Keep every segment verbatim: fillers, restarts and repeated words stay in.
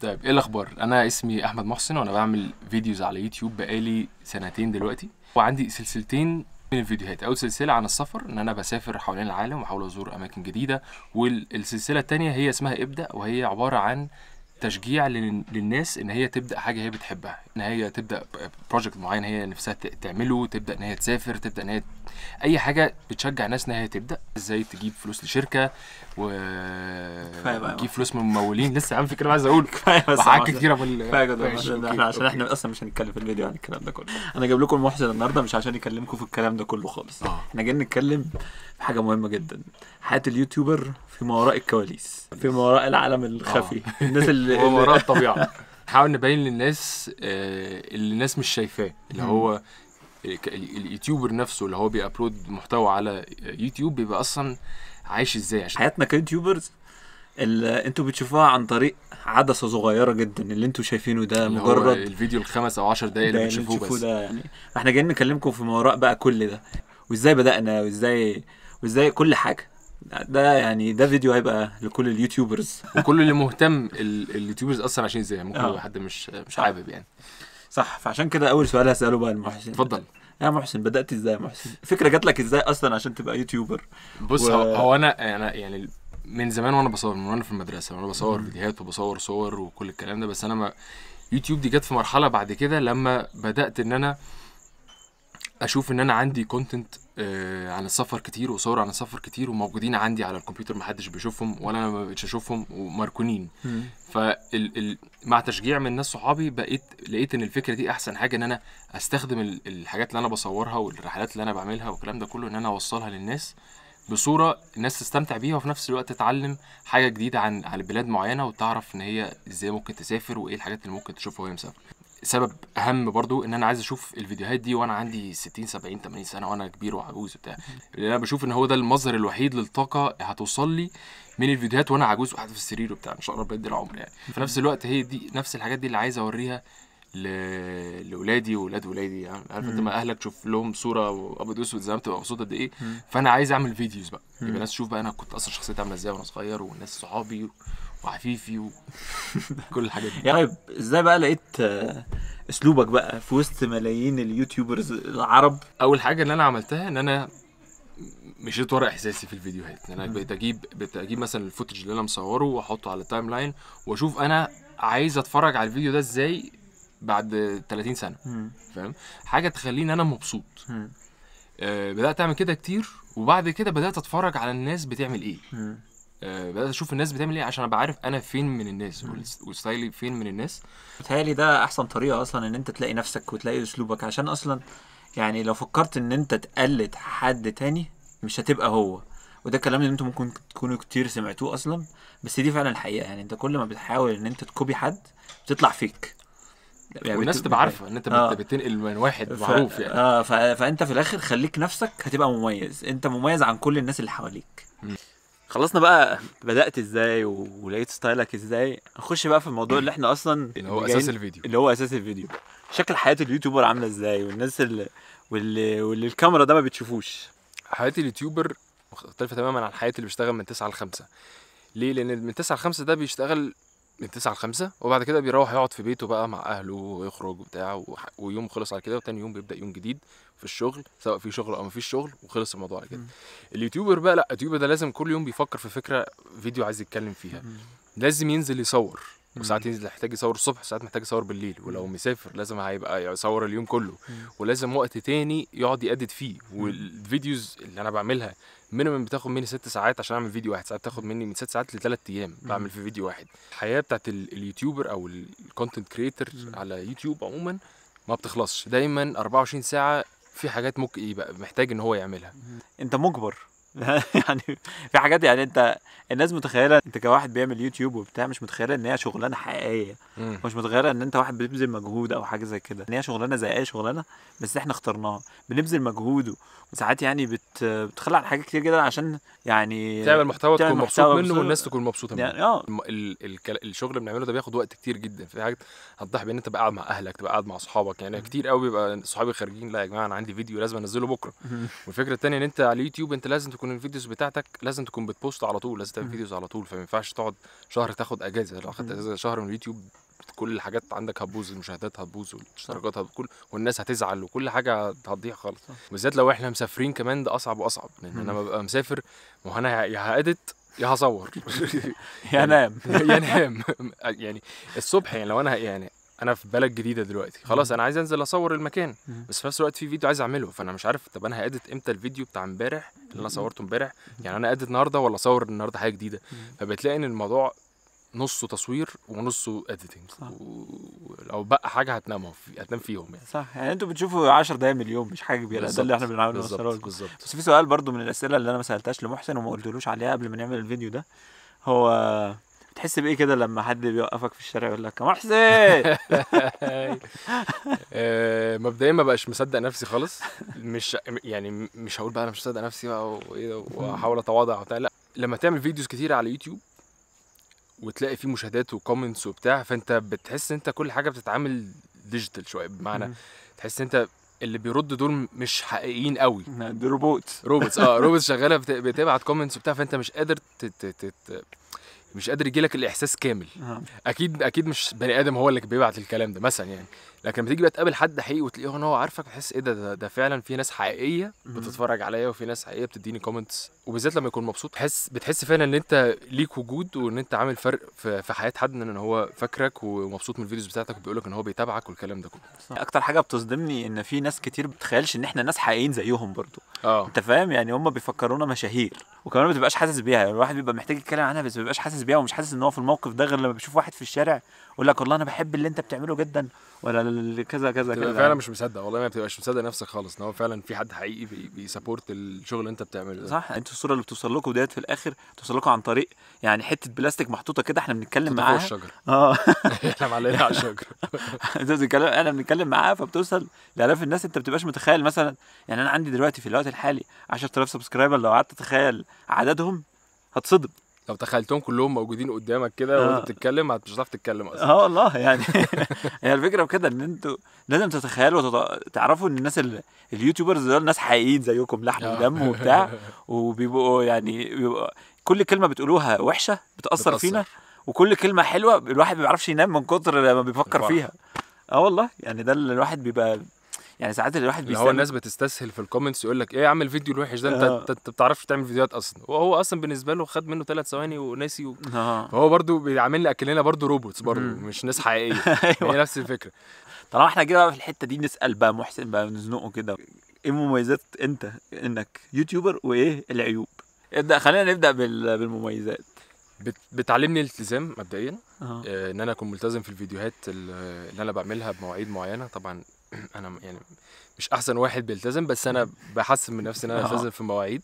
طيب ايه الاخبار؟ انا اسمي احمد محسن وانا بعمل فيديوز على يوتيوب بقالي سنتين دلوقتي، وعندي سلسلتين من الفيديوهات. اول سلسله عن السفر، ان انا بسافر حوالين العالم واحاول ازور اماكن جديده، والسلسله الثانيه هي اسمها ابدأ، وهي عباره عن تشجيع للناس ان هي تبدا حاجه هي بتحبها، ان هي تبدا بروجكت معين هي نفسها تعمله، تبدا ان هي تسافر، تبدا ان هي اي حاجه بتشجع ناس ان هي تبدا. ازاي تجيب فلوس لشركه و تجيب فلوس من ممولين. لسه عندي فكره عايز اقول حاجات كتيره بال احنا عشان احنا اصلا مش هنتكلم في الفيديو عن الكلام ده كله. انا جايب لكم محسن النهارده مش عشان يكلمكم في الكلام ده كله خالص. آه. احنا جايين نتكلم في حاجه مهمه جدا، حياه اليوتيوبر فيما وراء الكواليس، فيما وراء العالم الخفي. آه. الناس اللي وما وراء الطبيعه. نحاول نبين للناس اللي الناس مش شايفاه، اللي هو اليوتيوبر نفسه اللي هو بيابلود محتوى على يوتيوب بيبقى اصلا عايش ازاي. عشان حياتنا كيوتيوبرز اللي انتوا بتشوفوها عن طريق عدسه صغيره جدا، اللي انتوا شايفينه ده مجرد الفيديو الخمس او عشر دقايق اللي بتشوفوه بس ده يعني. احنا جايين نكلمكم في ما وراء بقى كل ده، وازاي بدانا وازاي وازاي كل حاجه. ده يعني ده فيديو هيبقى لكل اليوتيوبرز وكل اللي مهتم اليوتيوبرز اصلا عشان ازاي ممكن أوه. حد مش مش حابب يعني. صح، فعشان كده اول سؤال هساله بقى لمحسن. اتفضل يا محسن، بدات ازاي يا محسن؟ الفكره جات لك ازاي اصلا عشان تبقى يوتيوبر؟ بص، و... هو انا انا يعني من زمان وانا بصور، من وانا في المدرسه وانا بصور فيديوهات وبصور صور وكل الكلام ده، بس انا ما يوتيوب دي جت في مرحله بعد كده لما بدات ان انا اشوف ان انا عندي كونتنت آه عن السفر كتير وصور عن السفر كتير وموجودين عندي على الكمبيوتر، محدش بيشوفهم ولا انا ما بقتش اشوفهم ومركونين. فمع تشجيع من ناس صحابي بقيت لقيت ان الفكره دي احسن حاجه، ان انا استخدم الحاجات اللي انا بصورها والرحلات اللي انا بعملها والكلام ده كله، ان انا اوصلها للناس بصوره الناس تستمتع بيها وفي نفس الوقت تتعلم حاجه جديده عن عن بلاد معينه، وتعرف ان هي ازاي ممكن تسافر وايه الحاجات اللي ممكن تشوفها وهي مسافره. سبب اهم برضو ان انا عايز اشوف الفيديوهات دي وانا عندي ستين سبعين تمانين سنه وانا كبير وعجوز وبتاع، لان انا بشوف ان هو ده المصدر الوحيد للطاقه هتوصل لي من الفيديوهات وانا عجوز وقاعد في السرير وبتاع، مش هقرب قد العمر يعني. في نفس الوقت هي دي نفس الحاجات دي اللي عايز اوريها لاولادي واولاد ولادي يعني. عارف انت ما اهلك تشوف لهم صوره ابيض واسود زي ما بتبقى مبسوطه قد ايه، فانا عايز اعمل فيديوز بقى يبقى الناس تشوف بقى انا كنت اصلا شخصيتي عامله ازاي وانا صغير، والناس صحابي و... وعفيفي وكل الحاجات دي. طيب ازاي بقى لقيت اسلوبك بقى في وسط ملايين اليوتيوبرز العرب؟ اول حاجه اللي انا عملتها ان انا مشيت ورا احساسي في الفيديوهات، ان انا بقيت اجيب بقيت اجيب مثلا الفوتج اللي انا مصوره واحطه على التايم لاين واشوف انا عايز اتفرج على الفيديو ده ازاي بعد تلاتين سنه. فاهم؟ حاجه تخليني انا مبسوط. آه بدات اعمل كده كتير، وبعد كده بدات اتفرج على الناس بتعمل ايه. آه بدات اشوف الناس بتعمل ايه عشان ابقى عارف انا فين من الناس وستايلي فين من الناس. بتهيألي ده احسن طريقه اصلا ان انت تلاقي نفسك وتلاقي اسلوبك، عشان اصلا يعني لو فكرت ان انت تقلد حد تاني مش هتبقى هو. وده كلام اللي انتم ممكن تكونوا كتير سمعتوه اصلا، بس دي فعلا الحقيقه يعني. انت كل ما بتحاول ان انت تكوبي حد بتطلع فيك يعني، والناس تبقى عارفه ان انت آه. بتنقل من واحد ف... معروف يعني. اه ف... فانت في الاخر خليك نفسك، هتبقى مميز، انت مميز عن كل الناس اللي حواليك. م. خلصنا بقى بدات ازاي ولقيت ستايلك ازاي. نخش بقى في الموضوع اللي احنا اصلا اللي هو اساس الفيديو، اللي هو اساس الفيديو شكل حياه اليوتيوبر عامله ازاي، والناس اللي واللي, واللي الكاميرا ده ما بتشوفوش. حياه اليوتيوبر مختلفه تماما عن حياه اللي بيشتغل من تسعة لخمسة. ليه؟ لان من تسعة لخمسة ده بيشتغل من تسعة لخمسة وبعد كده بيروح يقعد في بيته بقى مع اهله ويخرج وبتاع، ويوم خلص على كده، وتاني يوم بيبدا يوم جديد في الشغل، سواء في شغل او ما فيش شغل، وخلص الموضوع على كده. اليوتيوبر بقى لا، اليوتيوبر ده لازم كل يوم بيفكر في فكره فيديو عايز يتكلم فيها، لازم ينزل يصور، وساعات ينزل يحتاج يصور الصبح، ساعات محتاج يصور بالليل، ولو مسافر لازم هيبقى يصور اليوم كله، ولازم وقت تاني يقعد يأديت فيه. والفيديوز اللي انا بعملها مينيمم بتاخد مني ست ساعات عشان اعمل فيديو واحد، ساعات بتاخد مني من ست ساعات لثلاث ايام بعمل في فيديو واحد. الحياه بتاعت اليوتيوبر او الكونتنت كريتور على يوتيوب عموما ما بتخلصش، دايما أربعة وعشرين ساعه في حاجات ممكن يبقى محتاج ان هو يعملها. انت مجبر يعني في حاجات يعني انت الناس متخيله انت كواحد بيعمل يوتيوب وبتاع، مش متخيله ان هي شغلانه حقيقيه، مش متخيله ان انت واحد بتبذل مجهود او حاجه زي كده، ان هي شغلانه زي اي شغلانه، بس احنا اخترناها بنبذل مجهود، وساعات يعني بت بتخلع عن حاجات كتير جدا عشان يعني تعمل محتوى تكون مبسوط منه والناس تكون مبسوطه منه يعني. اه ال ال الشغل اللي بنعمله ده بياخد وقت كتير جدا. في حاجات هتضحي بان انت تبقى قاعد مع اهلك، تبقى قاعد مع اصحابك يعني. كتير قوي بيبقى صحابي خارجين، لا يا جماعه انا عندي فيديو لازم انزله بكره. والفكره الثانيه ان انت على اليوتيوب انت لازم تكون تكون الفيديوز بتاعتك لازم تكون بتبوست على طول، لازم تعمل فيديوز على طول، فما ينفعش تقعد شهر تاخد اجازه. لو اخدت اجازه شهر من اليوتيوب كل الحاجات عندك هتبوظ، المشاهدات هتبوظ والاشتراكات هتبوظ والناس هتزعل وكل حاجه هتضيع خالص، بالذات لو احنا مسافرين كمان ده اصعب واصعب، لان انا ببقى مسافر وانا يا هادت يا هصور يا نام يا نام يعني الصبح، يعني لو انا يعني انا في بلد جديده دلوقتي خلاص انا عايز انزل اصور المكان، بس في نفس الوقت في فيديو عايز اعمله، فانا مش عارف طب انا هادت امتى الفيديو بتاع امبارح اللي انا صورته امبارح، يعني انا اديت النهارده ولا اصور النهارده حاجه جديده، فبتلاقي ان الموضوع نصه تصوير ونصه اديتنج، ولو بقى حاجه هتناموا في هتنام فيهم يعني. صح، يعني انتوا بتشوفوا عشر دقايق اليوم مش حاجه كبيره، ده اللي احنا بنعمله بالظبط. بس في سؤال برضو من الاسئله اللي انا ما سالتهاش لمحسن وما قلتلوش عليها قبل ما نعمل الفيديو ده، هو بتحس بايه كده لما حد بيوقفك في الشارع يقول لك يا محسن؟ مبدئيا ما بقاش مصدق نفسي خالص، مش يعني مش هقول بقى انا مش مصدق نفسي بقى واحاول اتواضع وبتاع، لا لما تعمل فيديوز كتير على يوتيوب وتلاقي فيه مشاهدات وكومنتس وبتاع، فانت بتحس انت كل حاجه بتتعامل ديجيتال شويه، بمعنى تحس انت اللي بيرد دول مش حقيقيين قوي، دول روبوتس روبوتس اه روبوتس شغاله بتبعت كومنتس وبتاع، فانت مش قادر مش قادر يجيلك الاحساس كامل. آه. اكيد اكيد مش بني ادم هو اللي بيبعت الكلام ده مثلا يعني، لكن لما تيجي بقى تقابل حد حقيقي وتلاقيه ان هو عارفك تحس ايه ده ده فعلا في ناس حقيقيه بتتفرج عليا وفي ناس حقيقيه بتديني كومنتس، وبالذات لما يكون مبسوط تحس بتحس فعلا ان انت ليك وجود وان انت عامل فرق في حياه حد، ان هو فاكرك ومبسوط من الفيديوز بتاعتك وبيقول لك ان هو بيتابعك والكلام ده كله. اكتر حاجه بتصدمني ان في ناس كتير ما بتتخيلش ان احنا ناس حقيقيين زيهم برضو. آه. انت فاهم يعني، هم بيفكرونا مشاهير وكمان ما بتبقاش حاسس بيها، يعني الواحد بيبقى محتاج يتكلم عنها بس ما بيبقاش حاسس بيها ومش حاسس ان هو في الموقف ده، غير لما بيشوف واحد في الشارع يقول لك والله انا بحب اللي انت بتعمله جدا ولا كذا كذا كذا، فعلا مش مصدق، والله ما بتبقاش مصدق نفسك خالص ان هو فعلا في حد حقيقي بيسابورت الشغل اللي انت بتعمله. صح، انتوا الصوره اللي بتوصل لكم ديت في الاخر بتوصل لكم عن طريق يعني حته بلاستيك محطوطه كده احنا بنتكلم معاها فوق الشجره. اه احنا معلقينها على الشجره، انت بتتكلم احنا بنتكلم معاها، فبتوصل لالاف الناس انت ما بتبقاش متخيل. مثلا يعني انا عندي دلوقتي في الوقت الحالي عشرة آلاف سبسكرايبر، لو قعدت تتخيل عددهم هتصدم، لو تخيلتهم كلهم موجودين قدامك كده وانت بتتكلم مش هتعرف تتكلم اصلا. اه والله يعني هي الفكره بكده، ان انتوا لازم تتخيلوا وتعرفوا ان الناس اليوتيوبرز دول ناس حقيقيين زيكم، لحم ودم وبتاع، وبيبقوا يعني بيبقوا كل كلمه بتقولوها وحشه بتاثر, بتأثر فينا، وكل كلمه حلوه الواحد ما بيعرفش ينام من كتر ما بيفكر فيها. اه والله يعني ده اللي الواحد بيبقى يعني ساعات الواحد بيستنى، هو الناس بتستسهل في الكومنتس يقول لك ايه يا عم الفيديو الوحش ده، انت انت ما بتعرفش تعمل فيديوهات اصلا، وهو اصلا بالنسبه له خد منه ثلاث ثواني وناسي و... فهو برده بيعاملنا اكلنا برده روبوتس برده مش ناس حقيقيه. هي نفس الفكره. طالما احنا جينا بقى في الحته دي نسال بقى محسن بقى نزنقه كده، ايه مميزات انت انك يوتيوبر وايه العيوب؟ ابدا، خلينا نبدا بالمميزات. بتعلمني الالتزام مبدئيا، آه ان انا اكون ملتزم في الفيديوهات اللي انا بعملها بمواعيد معينه، طبعا انا يعني مش احسن واحد بيلتزم بس انا بحسن من نفسي ان انا التزم في مواعيد.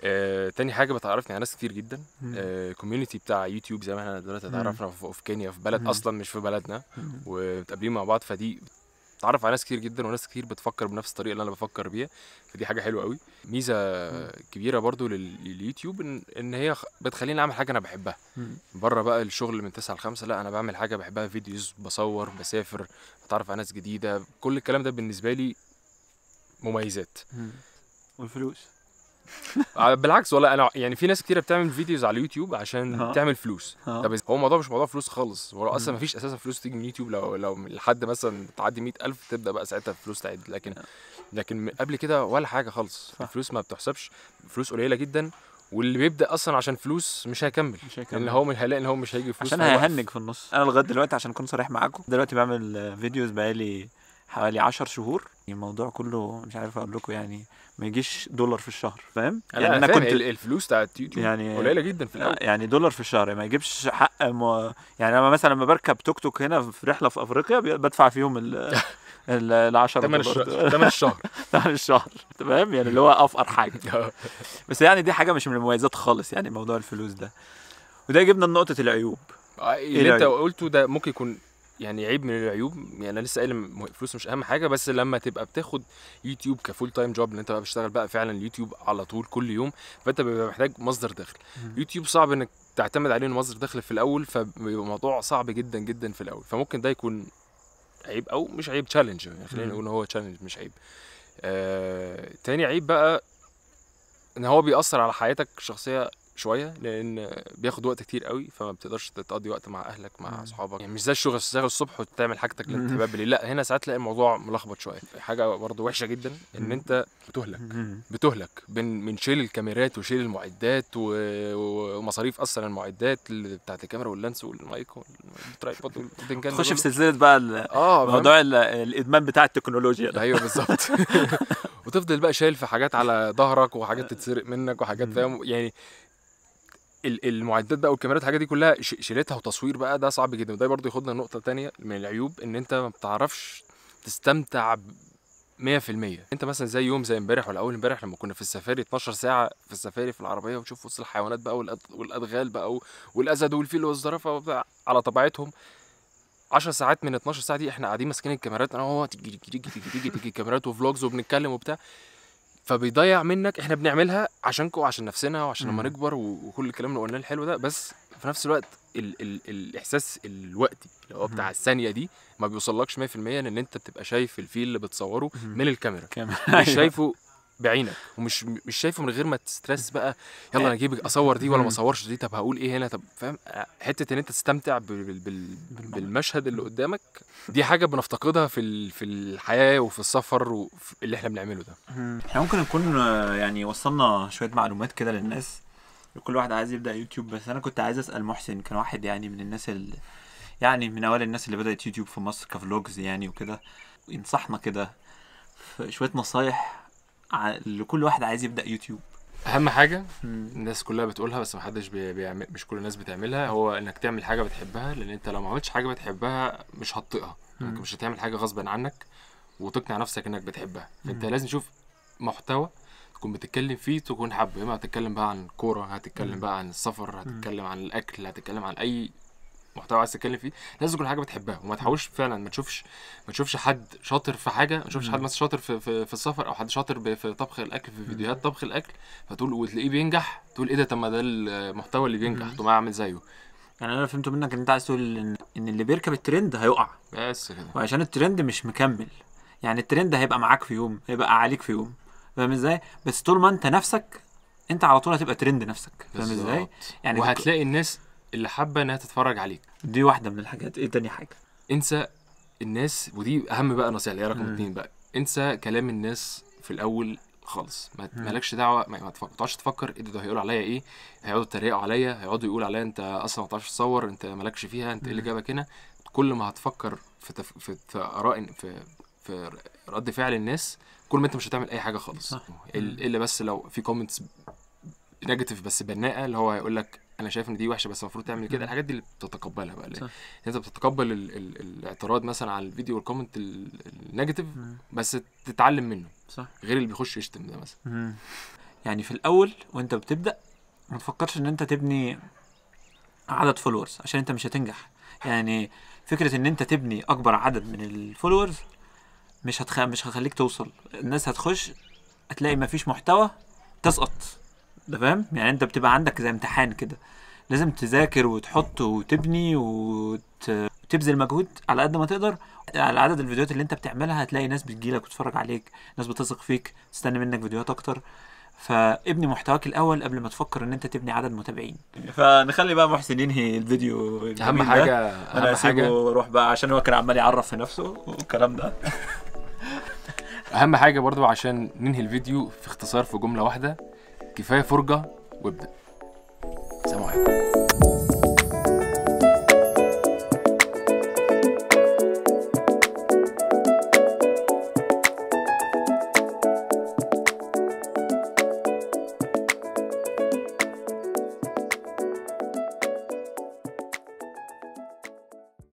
آه، تاني حاجه بتعرفني على ناس كتير جدا، الكوميونتي آه، بتاع يوتيوب زي ما احنا دلوقتي اتعرفنا في كينيا في بلد اصلا مش في بلدنا ومتقابلين مع بعض، فدي بتعرف على ناس كتير جدا وناس كتير بتفكر بنفس الطريقه اللي انا بفكر بيها، فدي حاجه حلوه قوي. ميزه كبيره برضو لليوتيوب ان, إن هي بتخليني اعمل حاجه انا بحبها، بره بقى الشغل من تسعة لخمسة، لا انا بعمل حاجه بحبها، فيديوز بصور بسافر بتعرف على ناس جديده، كل الكلام ده بالنسبه لي مميزات. والفلوس بالعكس، ولا انا يعني في ناس كتيره بتعمل فيديوز على اليوتيوب عشان ها. تعمل فلوس. طب هو الموضوع مش موضوع فلوس خالص، هو اصلا مفيش اساسا فلوس تيجي من يوتيوب، لو لو لحد مثلا تعدي مية ألف تبدا بقى ساعتها الفلوس تعد، لكن لكن قبل كده ولا حاجه خالص. صح. الفلوس ما بتحسبش، فلوس قليله جدا، واللي بيبدا اصلا عشان فلوس مش هيكمل، مش هيكمل لان هو مش هيلاقي ان هو مش هيجي فلوس، عشان هيهنج في النص. انا لغايه دلوقتي عشان اكون صريح معاكم دلوقتي بعمل فيديوز بقالي حوالي عشر شهور، الموضوع كله مش عارف اقول لكم يعني ما يجيش دولار في الشهر، فاهم؟ يعني انا كنت الفلوس بتاعت يوتيوب يعني قليله جدا في الاول، يعني دولار في الشهر ما يجيبش حق م... يعني انا مثلا لما بركب توك توك هنا في رحله في افريقيا بدفع فيهم ال ال عشرة دولار ثمن الشهر ثمن الشهر تمام، يعني اللي هو افقر حاجه. بس يعني دي حاجه مش من المميزات خالص يعني موضوع الفلوس ده. وده جبنا لنقطه العيوب اللي انت قلته، ده ممكن يكون يعني عيب من العيوب، يعني انا لسه قايل الفلوس مش اهم حاجه، بس لما تبقى بتاخد يوتيوب كفول تايم جوب ان انت بقى بتشتغل بقى فعلا اليوتيوب على طول كل يوم، فانت بيبقى محتاج مصدر دخل. يوتيوب صعب انك تعتمد عليه مصدر دخل في الاول، فبيبقى موضوع صعب جدا جدا في الاول، فممكن ده يكون عيب او مش عيب، تشالنج يعني، خلينا نقول هو تشالنج مش عيب. آه، تاني عيب بقى ان هو بيأثر على حياتك الشخصيه شويه، لان بياخد وقت كتير قوي، فما بتقدرش تقضي وقت مع اهلك مع اصحابك. يعني مش زي الشغل، تشتغل الصبح وتعمل حاجتك للتهاب بالليل، لا هنا ساعات تلاقي الموضوع ملخبط شويه. حاجه برضه وحشه جدا ان انت بتهلك بتهلك من شيل الكاميرات وشيل المعدات ومصاريف اصلا المعدات بتاعت الكاميرا واللانس والمايك والترايبود والبتنجان. تخش في سلسله بقى موضوع الادمان بتاع التكنولوجيا ده. ايوه بالظبط. وتفضل بقى شايل في حاجات على ظهرك وحاجات تتسرق منك وحاجات، فاهم يعني، المعدات بقى والكاميرات الحاجات دي كلها شيلتها وتصوير بقى ده صعب جدا. وده برضه ياخدنا لنقطه ثانيه من العيوب، ان انت ما بتعرفش تستمتع مية في المية. انت مثلا زي يوم زي امبارح ولا اول امبارح لما كنا في السفاري اتناشر ساعه في السفاري في العربيه، ونشوف وسط الحيوانات بقى والادغال بقى والاسد والفيل والزرافه وبتاع على طبيعتهم. عشر ساعات من اتناشر ساعه دي احنا قاعدين ماسكين الكاميرات، انا هو تيجي تيجي تيجي تيجي كاميرات وفلوجز وبنتكلم وبتاع، فبيضيع منك. احنا بنعملها عشانكم وعشان نفسنا وعشان لما نكبر وكل الكلام اللي قلناه الحلو ده، بس في نفس الوقت ال ال الاحساس الوقتي اللي هو بتاع الثانيه دي ما بيوصلكش مية في المية، لان انت بتبقى شايف الفيل اللي بتصوره من الكاميرا، مش شايفه بعينك، ومش مش شايفه من غير ما تسترس بقى يلا انا اجيب اصور دي ولا ما اصورش دي، طب هقول ايه هنا، طب فاهم حته ان انت تستمتع بالمشهد اللي قدامك. دي حاجه بنفتقدها في في الحياه وفي السفر وفي اللي احنا بنعمله ده. احنا ممكن نكون يعني وصلنا شويه معلومات كده للناس، كل واحد عايز يبدا يوتيوب. بس انا كنت عايز اسال محسن، كان واحد يعني من الناس اللي يعني من اوائل الناس اللي بدات يوتيوب في مصر كفلوجز يعني وكده، ينصحنا كده شويه نصايح لكل واحد عايز يبدا يوتيوب. اهم حاجه الناس كلها بتقولها بس محدش بيعمل، مش كل الناس بتعملها، هو انك تعمل حاجه بتحبها، لان انت لو ما عملتش حاجه بتحبها مش هتطيقها. انت مش هتعمل حاجه غصبا عنك وتقنع نفسك انك بتحبها. فانت لازم تشوف محتوى تكون بتتكلم فيه تكون حابه، اما هتتكلم بقى عن الكوره، هتتكلم مم. بقى عن السفر، هتتكلم مم. عن الاكل، هتتكلم عن اي محتوى عايز تتكلم فيه، لازم تكون حاجه بتحبها. وما تحاولش فعلا ما تشوفش ما تشوفش حد شاطر في حاجه، ما تشوفش حد مثلا شاطر في, في في السفر، او حد شاطر في طبخ الاكل، في فيديوهات طبخ الاكل، فتقول وتلاقيه بينجح تقول ايه ده، طب ما ده المحتوى اللي بينجح، طب ما اعمل زيه. يعني انا فهمت منك ان انت عايز تقول ان اللي بيركب الترند هيقع بس كده، وعشان الترند مش مكمل، يعني الترند هيبقى معاك في يوم، هيبقى عليك في يوم، فاهم ازاي؟ بس طول ما انت نفسك انت على طول هتبقى ترند نفسك، فاهم ازاي؟ يعني وهتلاقي الناس اللي حابه انها تتفرج عليك. دي واحده من الحاجات. ايه تاني حاجه؟ انسى الناس، ودي اهم بقى نصيحه اللي هي رقم اتنين بقى، انسى كلام الناس في الاول خالص، ما مالكش دعوه، ما تقعدش تفكر ايه ده هيقولوا عليا ايه، هيقعدوا يتريقوا عليا، هيقعدوا يقولوا عليا انت اصلا ما تعرفش تصور، انت مالكش فيها، انت ايه اللي جابك هنا. كل ما هتفكر في تف... في اراء في في رد فعل الناس، كل ما انت مش هتعمل اي حاجه خالص، الا بس لو في كومنتس نيجاتيف بس بناءه، اللي هو هيقول لك انا شايف ان دي وحشه بس المفروض تعمل كده. الحاجات دي اللي بتتقبلها بقى، لان انت بتتقبل ال ال الاعتراض مثلا على الفيديو والكومنت النيجاتيف، بس تتعلم منه، صح، غير اللي بيخش يشتم ده مثلا. مم. يعني في الاول وانت بتبدا ما تفكرش ان انت تبني عدد فولورز، عشان انت مش هتنجح. يعني فكره ان انت تبني اكبر عدد من الفولورز مش هتخ... مش هخليك توصل. الناس هتخش هتلاقي ما فيش محتوى، تسقط، ده فاهم؟ يعني انت بتبقى عندك زي امتحان كده، لازم تذاكر وتحط وتبني وت... وتبذل مجهود على قد ما تقدر. على عدد الفيديوهات اللي انت بتعملها هتلاقي ناس بتجيلك وتتفرج عليك، ناس بتثق فيك، تستنى منك فيديوهات اكتر. فابني محتواك الاول قبل ما تفكر ان انت تبني عدد متابعين. فنخلي بقى محسن ينهي الفيديو. اهم حاجه انا هسيبه واروح بقى، عشان هو كان عمال يعرف في نفسه والكلام ده. اهم حاجه برضو عشان ننهي الفيديو في اختصار في جمله واحده، كفايه فرجه وابدا. سلام عليكم.